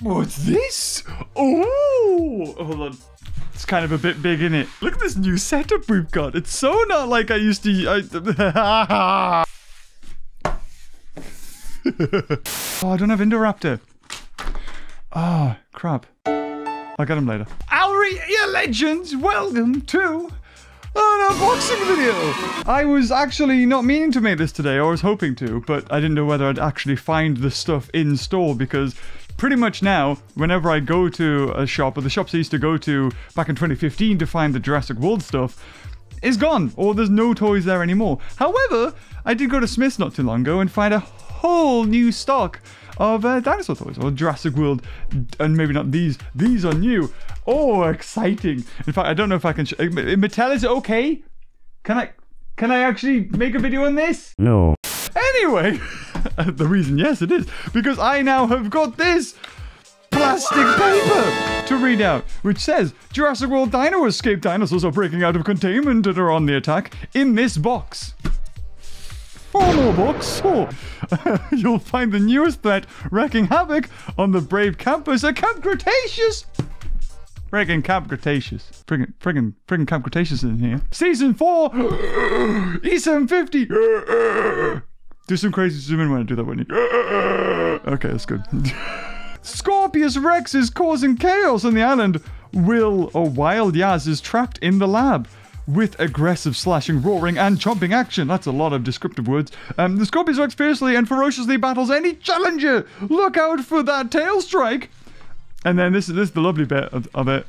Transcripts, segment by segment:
What's this? Oh, hold on. It's kind of a bit big, isn't it? Look at this new setup we've got. It's so not like I used to. Oh, I don't have Indoraptor. Oh, crap. I'll get him later. Howdy, ear legends, welcome to an unboxing video. I was actually not meaning to make this today. I was hoping to, but I didn't know whether I'd actually find the stuff in store, because pretty much now, whenever I go to a shop, or the shops I used to go to back in 2015 to find the Jurassic World stuff, is gone, or there's no toys there anymore. However, I did go to Smith's not too long ago and find a whole new stock of dinosaur toys, or Jurassic World, and maybe not these. These are new. Oh, exciting. In fact, I don't know if I can... Mattel, is it okay? Can I actually make a video on this? No. Anyway, the reason, yes, it is, because I now have got this plastic paper to read out, which says, Jurassic World Dino Escape dinosaurs are breaking out of containment and are on the attack in this box. Four more books. Oh. You'll find the newest threat wreaking havoc on the brave campers at Camp Cretaceous. Friggin' Camp Cretaceous. Friggin' Camp Cretaceous in here. Season 4, E750. Do some crazy zoom in when I do that, wouldn't you? Okay, that's good. Scorpios Rex is causing chaos on the island. Wild Yaz is trapped in the lab. With aggressive slashing, roaring, and chomping action. That's a lot of descriptive words. The Scorpios Rex fiercely and ferociously battles any challenger. Look out for that tail strike. And then this is the lovely bit of it.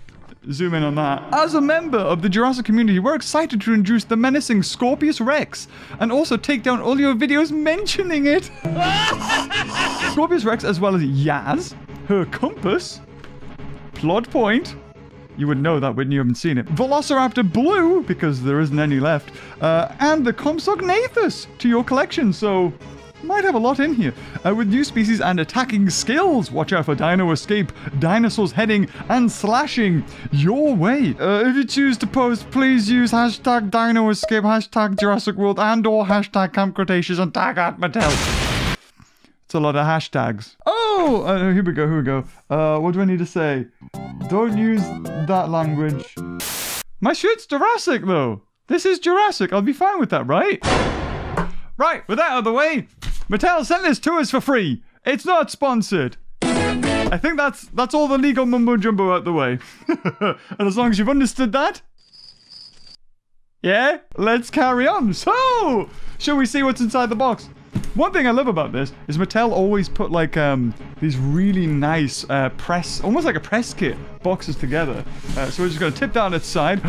Zoom in on that. As a member of the Jurassic community, we're excited to introduce the menacing Scorpios Rex and also take down all your videos mentioning it. Scorpios Rex, as well as Yaz, her compass, plot point. You would know that when you haven't seen it. Velociraptor Blue, because there isn't any left. And the Compsognathus to your collection, so might have a lot in here. With new species and attacking skills, watch out for Dino Escape, dinosaurs heading and slashing your way. If you choose to post, please use hashtag Dino Escape, hashtag Jurassic World, and or hashtag Camp Cretaceous and tag at Mattel. It's a lot of hashtags. Oh, here we go. What do I need to say? Don't use that language. My shirt's Jurassic, though. This is Jurassic. I'll be fine with that, right? Right, with that out of the way, Mattel sent this to us for free. It's not sponsored. I think that's all the legal mumbo-jumbo out the way. And as long as you've understood that, yeah, let's carry on. So, shall we see what's inside the box? One thing I love about this is Mattel always put like these really nice press, almost like a press kit, boxes together. So we're just going to tip down its side.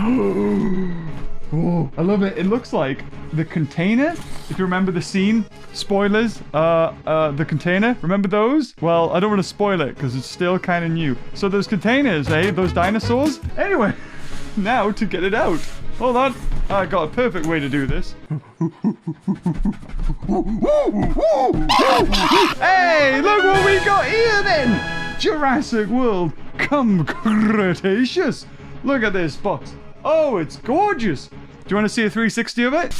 Oh, I love it. It looks like the container. If you remember the scene, spoilers, the container, remember those? Well, I don't want to spoil it because it's still kind of new. So those containers, eh? Those dinosaurs. Anyway, now to get it out. Hold on. I got a perfect way to do this. Hey, look what we got here then! Jurassic World, Camp Cretaceous. Look at this box. Oh, it's gorgeous. Do you want to see a 360 of it?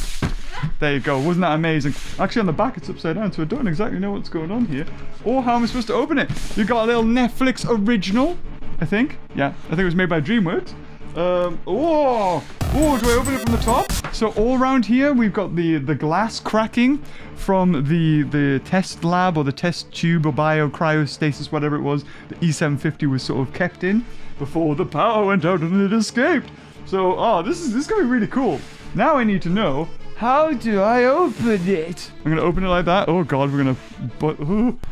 There you go. Wasn't that amazing? Actually, on the back, it's upside down, so I don't exactly know what's going on here. Or how am I supposed to open it? You got a little Netflix original, I think. Yeah, I think it was made by DreamWorks. Oh, do I open it from the top? So all around here, we've got the glass cracking from the test lab or the test tube or cryostasis, whatever it was, the E750 was sort of kept in before the power went out and it escaped. So, oh, this is going to be really cool. Now I need to know, how do I open it? I'm going to open it like that. Oh, God, we're going to...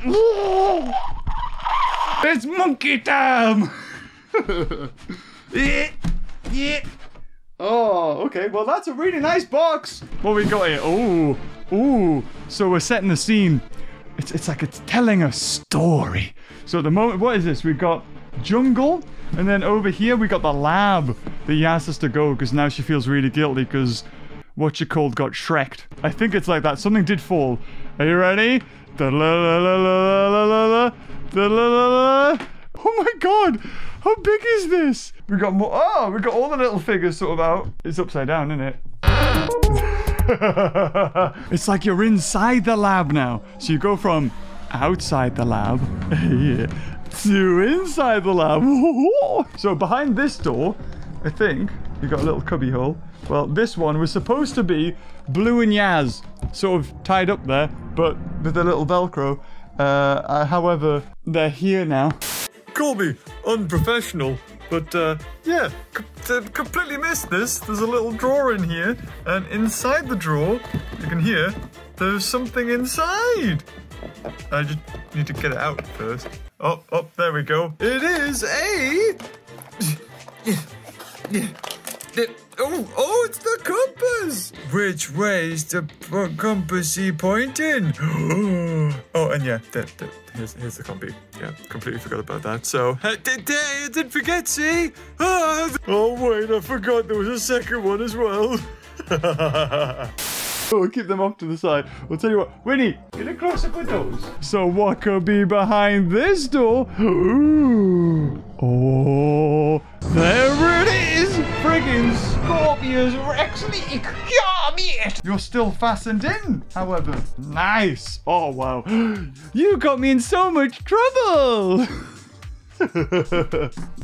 Oh. It's monkey time! Yeah. Oh, okay. Well, that's a really nice box. What we got here? Oh. So we're setting the scene. It's like it's telling a story. So at the moment, what is this? We've got jungle, and then over here we got the lab that he asked us to go because now she feels really guilty because whatcha-called got shreked. I think it's like that. Something did fall. Are you ready? Oh my God! How big is this? We got more. Oh, we got all the little figures sort of out. It's upside down, isn't it? It's like you're inside the lab now. So you go from outside the lab to inside the lab. So behind this door, I think you got a little cubby hole. Well, this one was supposed to be Blue and Yaz, sort of tied up there, but with a little Velcro. However, they're here now. Call me unprofessional, but yeah, completely missed this. There's a little drawer in here, and inside the drawer, you can hear, there's something inside. I just need to get it out first. Oh, oh, there we go. It is a... Oh, oh, it's the compass! Which way is the compassy pointing? Oh, and yeah, here's the compass. Yeah, completely forgot about that. So, I didn't forget, see? Oh, wait, I forgot there was a second one as well. Oh, we'll keep them off to the side. We'll tell you what, Winnie, get a close-up with those. So what could be behind this door? Ooh. Oh, there it is! Friggin' Scorpios Rex. You're still fastened in, however. Nice. Oh, wow. You got me in so much trouble.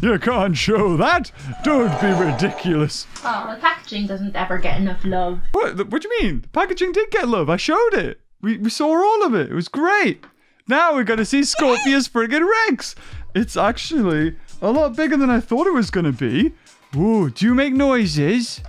You can't show that. Don't be ridiculous. Oh, the packaging doesn't ever get enough love. What do you mean? The packaging did get love. I showed it. We saw all of it. It was great. Now we're going to see Scorpios friggin' Rex. It's actually a lot bigger than I thought it was going to be. Ooh, do you make noises?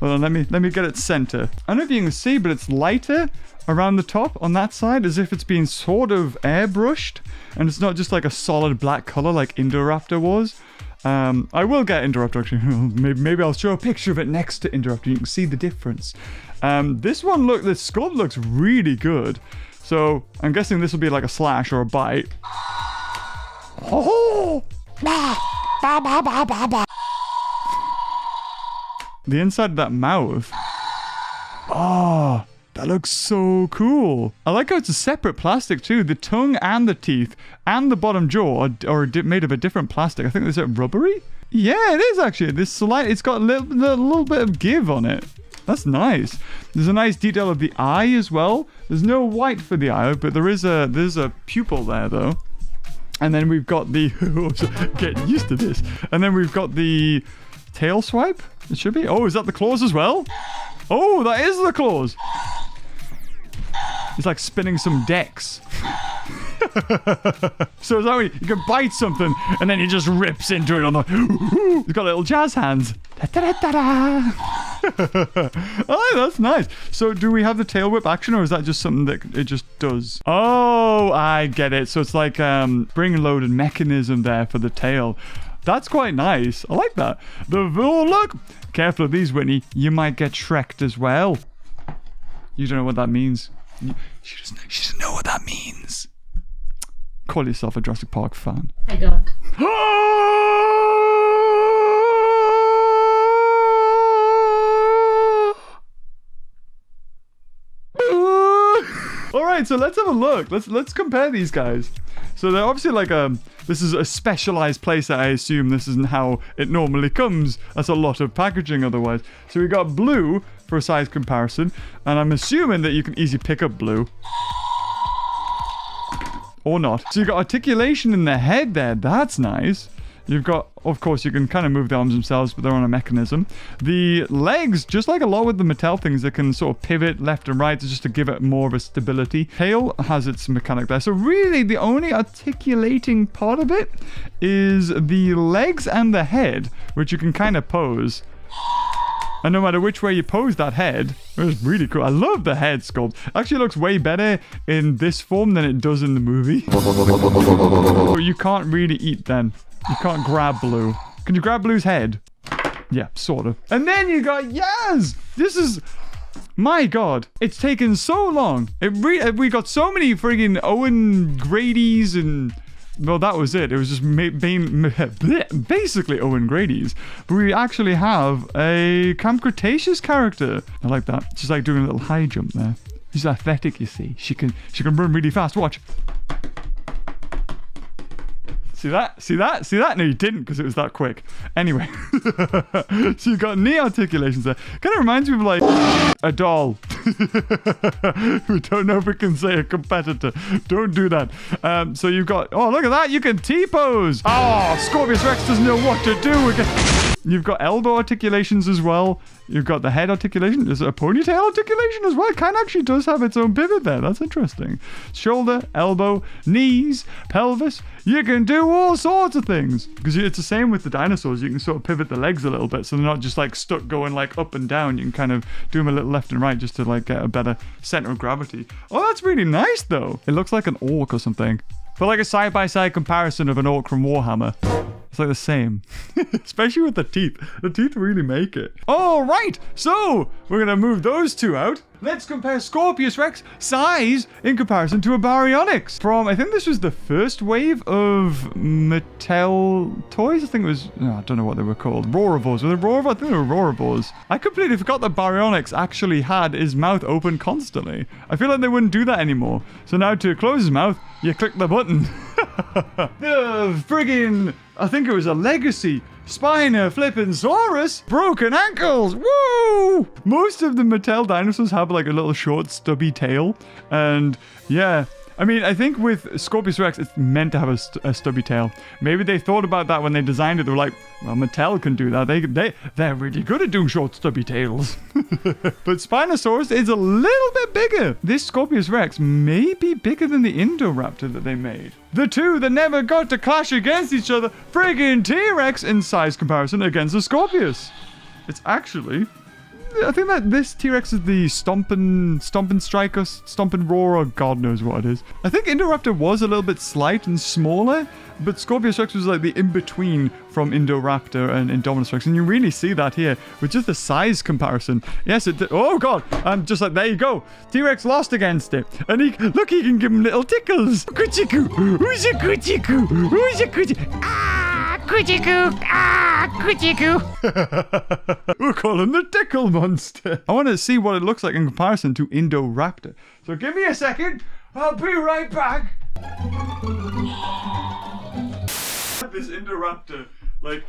Hold on, let me get it center. I don't know if you can see, but it's lighter around the top on that side, as if it's been sort of airbrushed, and it's not just like a solid black color like Indoraptor was. I will get Indoraptor, actually. Maybe I'll show a picture of it next to Indoraptor. You can see the difference. This one, look, the sculpt looks really good. So I'm guessing this will be like a slash or a bite. Oh! Bah, bah, bah, bah, bah, bah. The inside of that mouth. Oh, that looks so cool. I like how it's a separate plastic too. The tongue and the teeth and the bottom jaw are made of a different plastic. I think it's rubbery. Yeah, it is actually. This slight, it's got a little bit of give on it. That's nice. There's a nice detail of the eye as well. There's no white for the eye, but there's a pupil there though. And then we've got the get used to this. And then we've got the tail swipe. It should be. Oh, is that the claws as well? Oh, that is the claws. It's like spinning some decks. So is that way you can bite something and then he just rips into it on the... He's got little jazz hands. Oh, that's nice. So do we have the tail whip action, or is that just something that it just does? Oh, I get it. So it's like spring-loaded mechanism there for the tail. That's quite nice. I like that. Oh, look. Careful of these, Whitney. You might get Shrek'd as well. You don't know what that means. She doesn't know what that means. Call yourself a Jurassic Park fan. I don't. All right, so let's have a look. Let's compare these guys. So they're obviously like this is a specialized place that I assume this isn't how it normally comes. That's a lot of packaging otherwise. So we got blue for a size comparison, and I'm assuming that you can easily pick up blue. Or not. So you've got articulation in the head there. That's nice. You've got, of course, you can kind of move the arms themselves, but they're on a mechanism. The legs, just like a lot with the Mattel things, they can sort of pivot left and right just to give it more of a stability. Tail has its mechanic there. So really, the only articulating part of it is the legs and the head, which you can kind of pose. And no matter which way you pose that head, it was really cool. I love the head sculpt. Actually, it looks way better in this form than it does in the movie. But you can't really eat then. You can't grab Blue. Can you grab Blue's head? Yeah, sort of. And then you got Yaz! This is... My God, it's taken so long. We got so many friggin' Owen Grady's and... Well, that was it. It was just basically Owen Grady's. But we actually have a Camp Cretaceous character. I like that. She's like doing a little high jump there. She's athletic, you see. She can run really fast. Watch. See that? See that? See that? No, you didn't, because it was that quick. Anyway. So you've got knee articulations there. Kind of reminds me of like a doll. We don't know if we can say a competitor. Don't do that. So you've got... Oh, look at that. You can T-pose. Oh, Scorpius Rex doesn't know what to do. You've got elbow articulations as well. You've got the head articulation. Is it a ponytail articulation as well? It kind of actually does have its own pivot there. That's interesting. Shoulder, elbow, knees, pelvis. You can do all sorts of things. Because it's the same with the dinosaurs. You can sort of pivot the legs a little bit so they're not just like stuck going like up and down. You can kind of do them a little left and right just to like get a better center of gravity. Oh, that's really nice though. It looks like an orc or something. But like a side-by-side comparison of an orc from Warhammer. It's like the same, especially with the teeth. The teeth really make it. All right, so we're gonna move those two out. Let's compare Scorpius Rex size in comparison to a Baryonyx from, I think this was the first wave of Mattel toys. I think it was, oh, I don't know what they were called. Rorovores, were they Rorovores? I think they were Rorovores. I completely forgot that Baryonyx actually had his mouth open constantly. I feel like they wouldn't do that anymore. So now to close his mouth, you click the button. The friggin', I think it was a Legacy Spina Flipposaurus, broken ankles. Woo! Most of the Mattel dinosaurs have like a little short stubby tail, and yeah, I mean, I think with Scorpius Rex, it's meant to have a stubby tail. Maybe they thought about that when they designed it. They were like, well, Mattel can do that. They're really good at doing short, stubby tails. But Spinosaurus is a little bit bigger. This Scorpius Rex may be bigger than the Indoraptor that they made. The two that never got to clash against each other, friggin' T-Rex in size comparison against the Scorpius. It's actually... I think that this T-Rex is the Stompin' Strike or Stompin' Roar or God knows what it is. I think Indoraptor was a little bit slight and smaller, but Scorpius Rex was like the in-between from Indoraptor and Indominus Rex. And you really see that here with just the size comparison. Yes, it... Oh, God. I'm just like, there you go. T-Rex lost against it. And he... Look, he can give him little tickles. Kuchiku. Who's a kuchiku? Who's a kuchiku? Ah, kuchiku. Ah, kuchiku. We'll call him the tickle monster. I want to see what it looks like in comparison to Indoraptor. So give me a second. I'll be right back. This Indoraptor like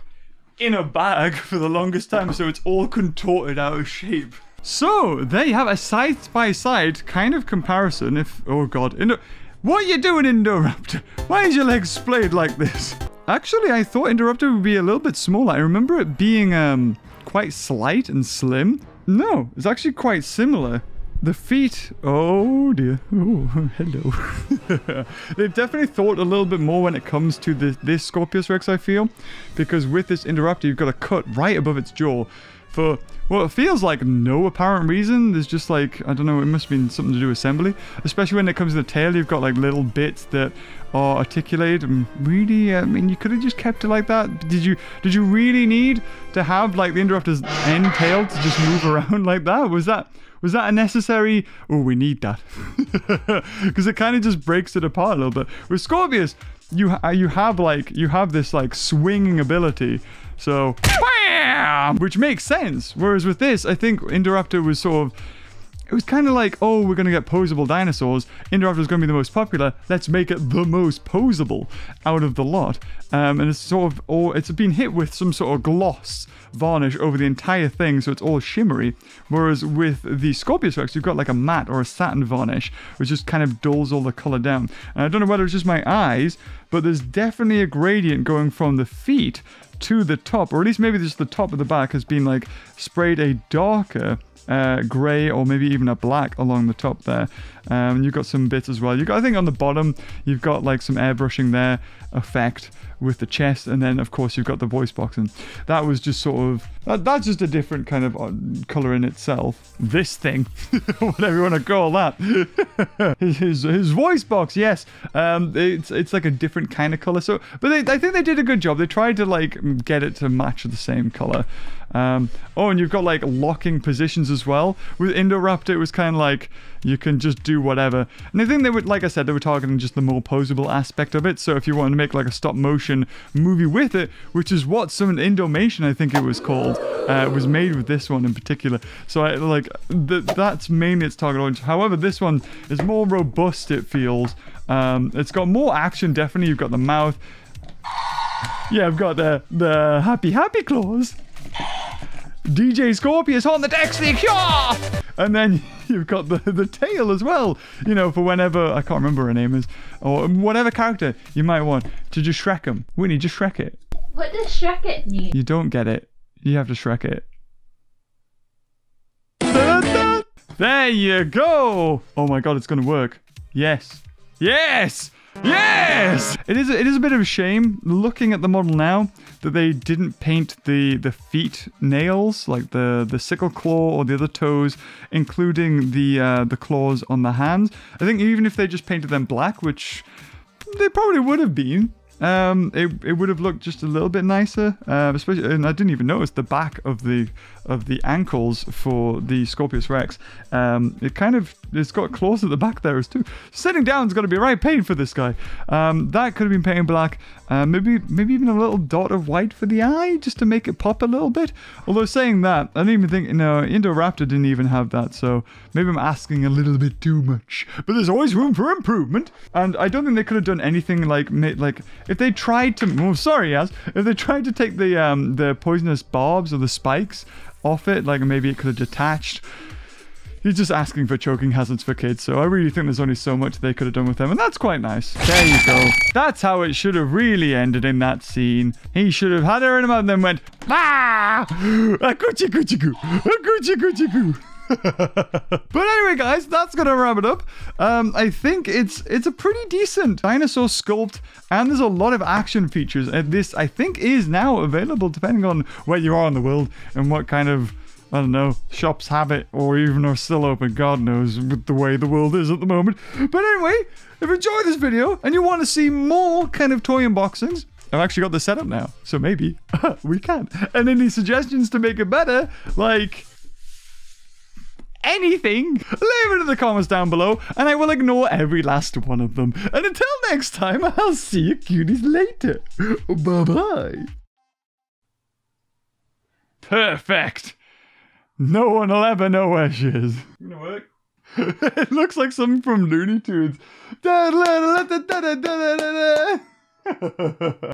in a bag for the longest time, so it's all contorted out of shape. So there you have a side-by-side kind of comparison. If oh god, what are you doing, Indoraptor? Why is your leg splayed like this? Actually, I thought Indoraptor would be a little bit smaller. I remember it being quite slight and slim. No, it's actually quite similar. The feet, oh dear, oh, hello. They've definitely thought a little bit more when it comes to this Scorpius Rex, I feel, because with this Indoraptor, you've got a cut right above its jaw for what feels like no apparent reason. There's just like, I don't know, it must have been something to do with assembly, especially when it comes to the tail. You've got like little bits that are articulated, and really, I mean, you could have just kept it like that. Did you really need to have like the Indoraptor's end tail to just move around like that? Was that a necessary... Oh, we need that. Because it kind of just breaks it apart a little bit. With Scorpius, you have this like swinging ability. So, bam! Which makes sense. Whereas with this, I think Indoraptor was sort of... It was kind of like, oh, we're going to get poseable dinosaurs. Indoraptor is going to be the most popular. Let's make it the most poseable out of the lot. And it's sort of, or it's been hit with some sort of gloss varnish over the entire thing, so it's all shimmery. Whereas with the Scorpius Rex, you've got like a matte or a satin varnish, which just kind of dulls all the color down. And I don't know whether it's just my eyes, but there's definitely a gradient going from the feet to the top, or at least maybe just the top of the back has been like sprayed a darker gray or maybe even a black along the top there. You've got some bits as well. I think on the bottom, you've got like some airbrushing there effect with the chest, and then of course you've got the voice box, and that was just sort of that's just a different kind of color in itself. This thing, whatever you want to call that, his voice box, yes, it's like a different kind of color. So, but I think they did a good job. They tried to like get it to match the same color. Oh, and you've got like locking positions as well. With Indoraptor, it was kind of like you can just do whatever. And I think they would, like I said, they were targeting just the more posable aspect of it. So if you wanted to make like a stop motion movie with it, which is what some Indomation, I think it was called, was made with this one in particular. So I like that's mainly its target audience. However, this one is more robust, it feels. It's got more action, definitely. You've got the mouth. Yeah, I've got the happy claws. DJ Scorpius on the deck sneak, yeah! And then you've got the tail as well, you know, for whenever, I can't remember her name is, or whatever character you might want to just Shrek them. Winnie, just Shrek it. What does Shrek it mean? You don't get it. You have to Shrek it. There you go! Oh my god, it's gonna work. Yes. Yes! Yes! It is a bit of a shame, looking at the model now, that they didn't paint the feet nails, like the sickle claw or the other toes, including the claws on the hands. I think even if they just painted them black, which they probably would have been, it would have looked just a little bit nicer, especially, and I didn't even notice the back of the ankles for the Scorpius Rex. It kind of, it's got claws at the back there as too. Sitting down's got to be right pain for this guy. That could have been painted black. Maybe even a little dot of white for the eye just to make it pop a little bit. Although saying that, I don't even think, you know, Indoraptor didn't even have that, so maybe I'm asking a little bit too much. But there's always room for improvement, and I don't think they could have done anything like if they tried to, oh sorry, Yaz, if they tried to take the poisonous barbs or the spikes off it, like maybe it could have detached. You're just asking for choking hazards for kids, so I really think there's only so much they could have done with them, and that's quite nice. There you go. That's how it should have really ended in that scene. He should have had her in him and then went, ah! Coochie coochie coo! Coochie coochie coo! But anyway, guys, that's gonna wrap it up. I think it's a pretty decent dinosaur sculpt, and there's a lot of action features. And this, I think, is now available depending on where you are in the world and what kind of, I don't know, shops have it, or even are still open, God knows, with the way the world is at the moment. But anyway, if you enjoyed this video and you want to see more kind of toy unboxings, I've actually got the setup now, so maybe we can. And any suggestions to make it better, like anything, leave it in the comments down below, and I will ignore every last one of them. And until next time, I'll see you cuties later. Bye-bye. Perfect. No one will ever know where she is. Gonna work. It looks like something from Looney Tunes.